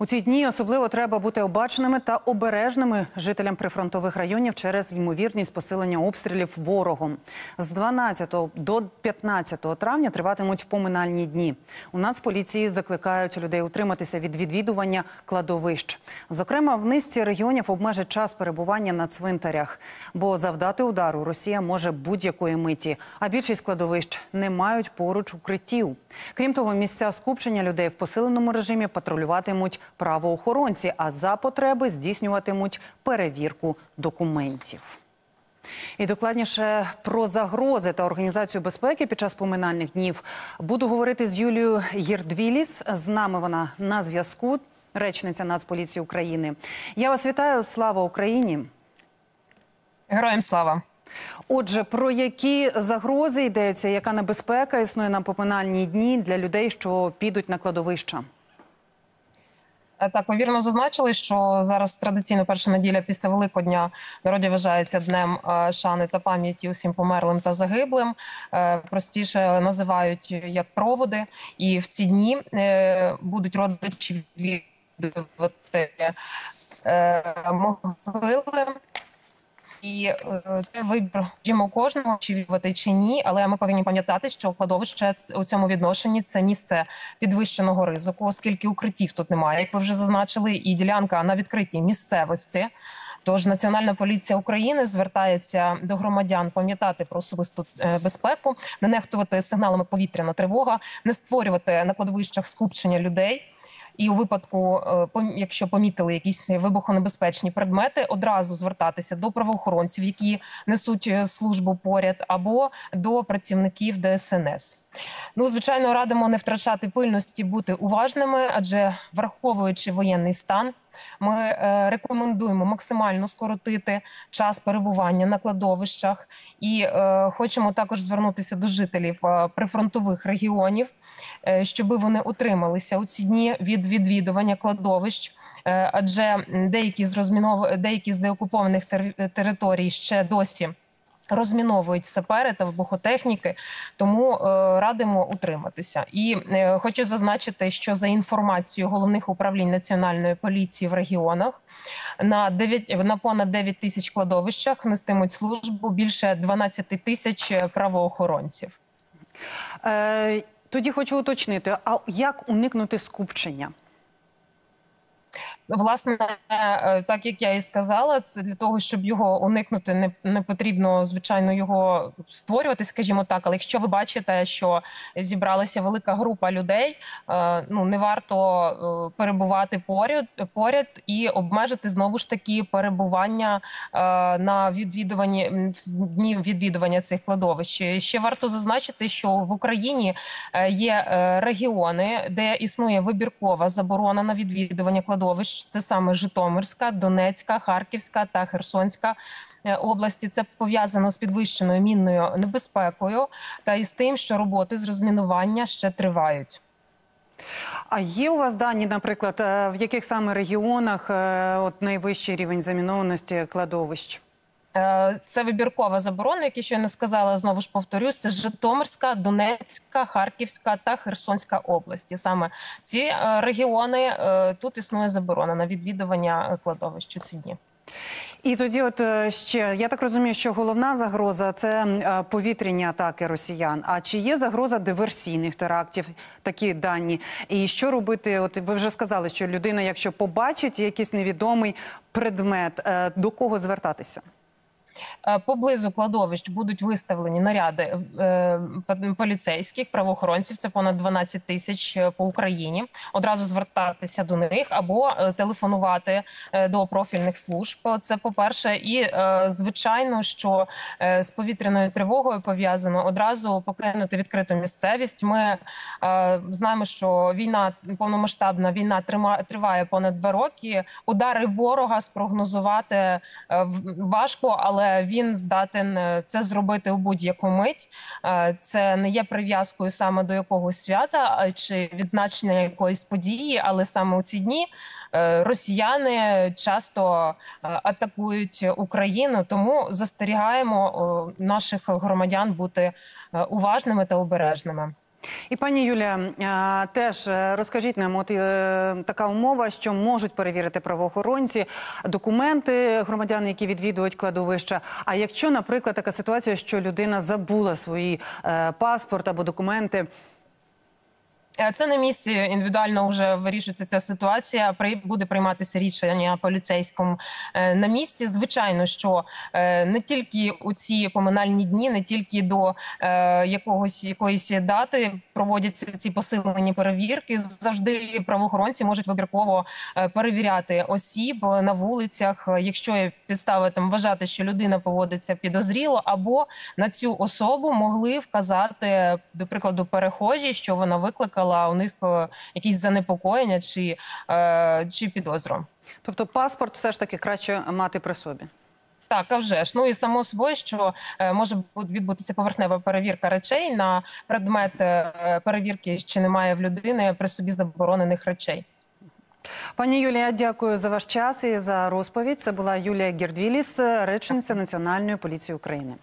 У ці дні особливо треба бути обачними та обережними жителям прифронтових районів через ймовірність посилення обстрілів ворогом. З 12 до 15 травня триватимуть поминальні дні. У Нацполіції закликають людей утриматися від відвідування кладовищ. Зокрема, в низці регіонів обмежать час перебування на цвинтарях, бо завдати удару Росія може будь-якої миті, а більшість кладовищ не мають поруч укриттів. Крім того, місця скупчення людей в посиленому режимі патрулюватимуть правоохоронці, а за потреби здійснюватимуть перевірку документів. І докладніше про загрози та організацію безпеки під час поминальних днів буду говорити з Юлією Гірдвіліс. З нами вона на зв'язку, речниця Нацполіції України. Я вас вітаю. Слава Україні! Героям слава! Отже, про які загрози йдеться, яка небезпека існує на поминальні дні для людей, що підуть на кладовища? Так, ви вірно зазначили, що зараз традиційно перша неділя після Великодня в народі вважається днем шани та пам'яті усім померлим та загиблим. Простіше називають як проводи. І в ці дні будуть родичі відвідувати могили. І це вибір, скажімо, кожного, чи відвідувати, чи ні, але ми повинні пам'ятати, що кладовище у цьому відношенні – це місце підвищеного ризику, оскільки укриттів тут немає, як ви вже зазначили, і ділянка на відкритій місцевості. Тож Національна поліція України звертається до громадян пам'ятати про особисту безпеку, не нехтувати сигналами повітряна тривога, не створювати на кладовищах скупчення людей. І у випадку, якщо помітили якісь вибухонебезпечні предмети, одразу звертатися до правоохоронців, які несуть службу поряд, або до працівників ДСНС. Ну, звичайно, радимо не втрачати пильності, бути уважними, адже враховуючи воєнний стан, ми рекомендуємо максимально скоротити час перебування на кладовищах і хочемо також звернутися до жителів прифронтових регіонів, щоб вони утрималися у ці дні від відвідування кладовищ, адже деякі з деокупованих територій ще досі розміновують сапери та вибухотехніки, тому радимо утриматися. І хочу зазначити, що за інформацією головних управлінь Національної поліції в регіонах, на понад 9 тисяч кладовищах нестимуть службу більше 12 тисяч правоохоронців. Тоді хочу уточнити, а як уникнути скупчення? Власне, так як я і сказала, це для того, щоб його уникнути, не потрібно, звичайно, його створювати, скажімо так. Але якщо ви бачите, що зібралася велика група людей, ну, не варто перебувати поряд і обмежити, знову ж таки, перебування на дні відвідування цих кладовищ. Ще варто зазначити, що в Україні є регіони, де існує вибіркова заборона на відвідування кладовищ. Це саме Житомирська, Донецька, Харківська та Херсонська області. Це пов'язано з підвищеною мінною небезпекою та із тим, що роботи з розмінування ще тривають. А є у вас дані, наприклад, в яких саме регіонах от найвищий рівень замінованості кладовищ? Це вибіркова заборона, яку ще не сказала, знову ж повторюсь, це Житомирська, Донецька, Харківська та Херсонська області. Саме ці регіони, тут існує заборона на відвідування кладовищ у ці дні. І тоді от ще, я так розумію, що головна загроза – це повітряні атаки росіян. А чи є загроза диверсійних терактів, такі дані? І що робити? От ви вже сказали, що людина, якщо побачить якийсь невідомий предмет, до кого звертатися? Поблизу кладовищ будуть виставлені наряди поліцейських, правоохоронців, це понад 12 тисяч по Україні. Одразу звертатися до них або телефонувати до профільних служб, це по-перше. І, звичайно, що з повітряною тривогою пов'язано одразу покинути відкриту місцевість. Ми знаємо, що війна, повномасштабна війна триває понад 2 роки. Удари ворога спрогнозувати важко, але він здатен це зробити у будь-яку мить. Це не є прив'язкою саме до якогось свята чи відзначення якоїсь події, але саме у ці дні росіяни часто атакують Україну, тому застерігаємо наших громадян бути уважними та обережними. І, пані Юлія, теж розкажіть нам, от така умова, що можуть перевірити правоохоронці документи громадян, які відвідують кладовища. А якщо, наприклад, така ситуація, що людина забула свій паспорт або документи? Це на місці, індивідуально вже вирішується ця ситуація, буде прийматися рішення поліцейському на місці. Звичайно, що не тільки у ці поминальні дні, не тільки до якоїсь дати проводяться ці посилені перевірки. Завжди правоохоронці можуть вибірково перевіряти осіб на вулицях, якщо є підстави вважати, що людина поводиться підозріло, або на цю особу могли вказати, до прикладу, перехожі, що вона викликала у них якісь занепокоєння чи підозру. Тобто паспорт все ж таки краще мати при собі? Так, а вже ж. Ну і само собою, що може відбутися поверхнева перевірка речей на предмет перевірки, чи немає в людини при собі заборонених речей. Пані Юлія, дякую за ваш час і за розповідь. Це була Юлія Гірдвіліс, речниця Національної поліції України.